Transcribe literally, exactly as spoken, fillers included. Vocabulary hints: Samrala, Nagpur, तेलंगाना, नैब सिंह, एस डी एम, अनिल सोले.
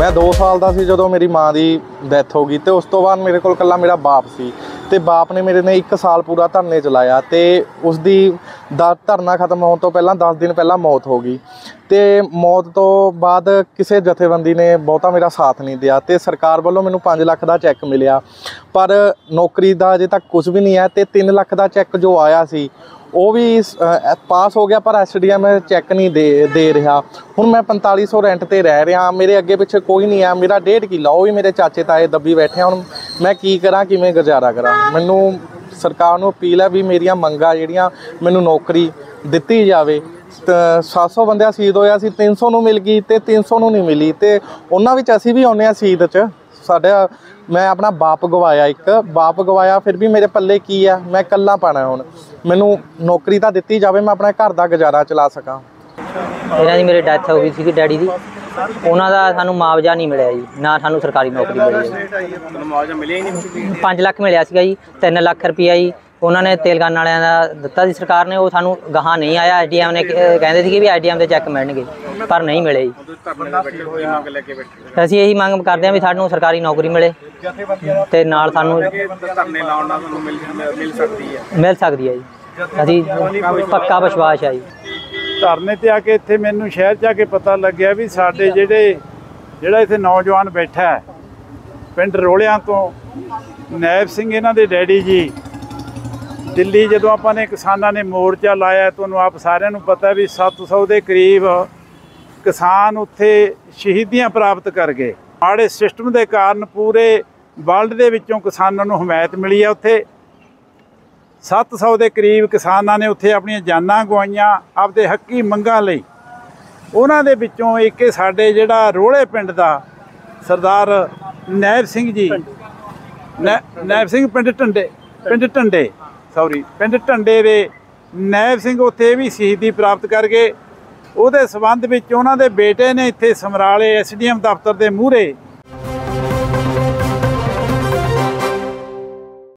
मैं दो साल का सी जो मेरी माँ की डैथ हो गई तो उस तो बाद मेरे को कल्ला मेरा बाप सी ते बाप ने मेरे ने एक साल पूरा धरने चलाया तो उसकी द धरना खत्म होने तो पहला दस दिन पहला मौत हो गई। तो मौत तो बाद किसी जथेबंदी ने बहुता मेरा साथ नहीं दिया तो सरकार वालों मैनूं पाँच लख का चैक मिलिया पर नौकरी का अजे तक कुछ भी नहीं है। तो तीन लख का चैक जो आया सी वो भी पास हो गया पर एस डी एम चैक नहीं दे दे रहा। हूँ मैं पैंताली सौ रेंट पर रह रहा, मेरे अगे पिछे कोई नहीं है, मेरा डेढ़ किला वो भी मेरे चाचे ताए दबी बैठे। हूँ मैं की करा, किमें गुजारा करा। मैनू सरकार नूं अपील है भी मेरिया मंगा जिहड़ियां मैनू नौकरी दिती जाए। सात सौ बंदा शहीद होया सी, तीन सौ नूं मिल गई तो तीन सौ नूं नहीं मिली। तो उन्हां विच असीं भी आउणे शहीद च साडा मैं अपना बाप गवाया, एक बाप गवाया फिर भी मेरे पल्ले की है, मैं कल्ला पाना। हुण मैनू नौकरी तो दिती जाए, मैं अपना घर का गुजारा चला सका। इन्हां दी मेरी डैथ हो गई सी डैडी दी, उन्हां दा सानू मुआवजा नहीं मिलिया जी, ना सानू सरकारी नौकरी मिली जी। पाँच लख मिलिया सीगा जी, तीन लख रुपया जी उन्होंने तेलंगाना वालियां दा दित्ता जी सरकार ने, वो सानू गहां नहीं आया। एस डी एम ने कहंदे सी कि वी एस डी एम दे चैक मिलणगे पर नहीं मिले जी। असीं यही मंग करदे हां वी सानू सरकारी नौकरी मिले ते नाल सानू मिल सकदी है जी। असीं पक्का विश्वास है जी। धरने ते आके इत्थे मैनूं शहर च आके पता लग्गिया वी साडे जिहड़े जिहड़ा इत्थे नौजवान बैठा है पिंड रोलियां तों नैब सिंह इन्हां दे डैडी जी दिल्ली जो आपने किसानों ने मोर्चा लाया तो आप सारे पता भी सत्त सौ के करीब किसान उत्थे शहीदियां प्राप्त कर गए। माड़े सिस्टम के कारण पूरे वर्ल्ड के विच्चों किसानों को हमायत मिली है। उत्थे सत्त सौ के करीब किसानों ने उत्थे अपनी जाना गवाइया आपदे हकी मंगां लई। उन्हां दे विच्चों एक साडे जिहड़ा रोहले पिंड दा सरदार नैब सिंह जी नैब सिंह पिंड ढंडे पिंड ढंडे सॉरी पिंड ढंडे दे नैब सिंह उत्थे भी शहीदी प्राप्त कर गए। उहदे संबंध विच उन्हां दे बेटे ने इत्थे समराले एस डी एम दफ्तर दे मूहरे